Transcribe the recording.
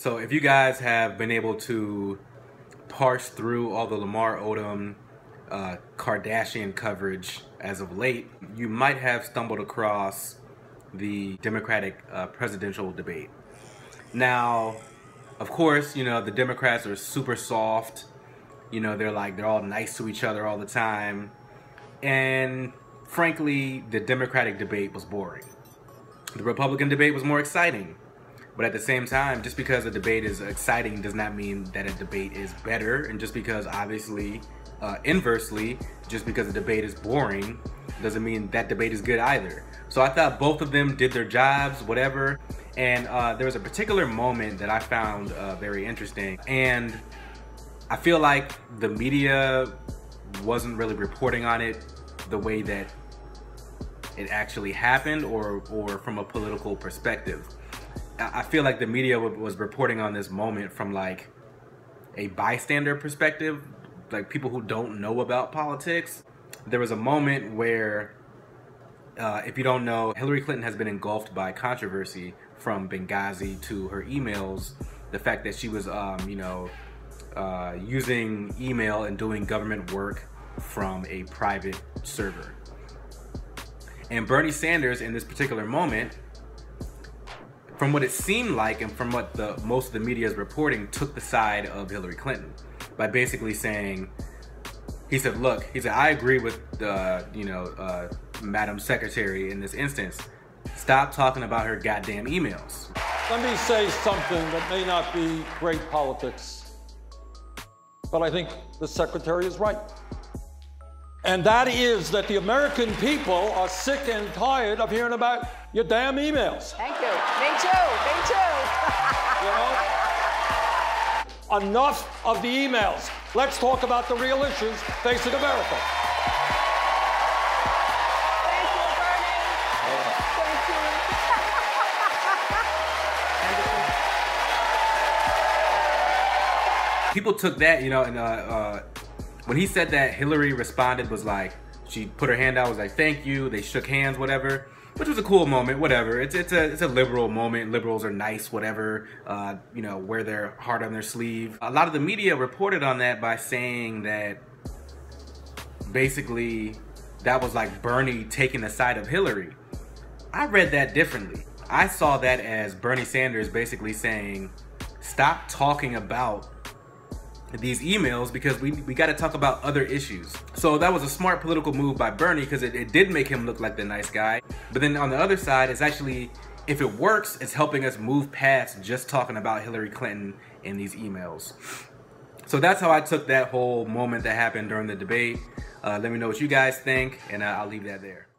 So if you guys have been able to parse through all the Lamar Odom Kardashian coverage as of late, you might have stumbled across the Democratic presidential debate. Now, of course, you know, the Democrats are super soft. You know, they're all nice to each other all the time. And frankly, the Democratic debate was boring. The Republican debate was more exciting. But at the same time, just because a debate is exciting does not mean that a debate is better. And just because, obviously, inversely, just because a debate is boring doesn't mean that debate is good either. So I thought both of them did their jobs, whatever. And there was a particular moment that I found very interesting. And I feel like the media wasn't really reporting on it the way that it actually happened, or from a political perspective. I feel like the media was reporting on this moment from like a bystander perspective, like people who don't know about politics. There was a moment where, if you don't know, Hillary Clinton has been engulfed by controversy from Benghazi to her emails. The fact that she was, you know, using email and doing government work from a private server. And Bernie Sanders in this particular moment, from what it seemed like and from what the most of the media is reporting, took the side of Hillary Clinton by basically saying, he said, look, he said, I agree with you know, Madam Secretary in this instance. Stop talking about her goddamn emails. Let me say something that may not be great politics, but I think the Secretary is right. And that is that the American people are sick and tired of hearing about your damn emails. Thank you. Me too. Me too. You know? Enough of the emails. Let's talk about the real issues facing America. Thank you, Bernie. Thank you. People took that, you know, and when he said that, Hillary responded, was like, she put her hand out, was like, thank you. They shook hands, whatever, which was a cool moment, whatever. It's a liberal moment. Liberals are nice, whatever, you know, wear their heart on their sleeve. A lot of the media reported on that by saying that basically that was like Bernie taking the side of Hillary. I read that differently. I saw that as Bernie Sanders basically saying, stop talking about these emails because we got to talk about other issues. So that was a smart political move by Bernie because it did make him look like the nice guy. But then on the other side, it's actually, if it works, it's helping us move past just talking about Hillary Clinton and these emails. So that's how I took that whole moment that happened during the debate. Let me know what you guys think, and I'll leave that there.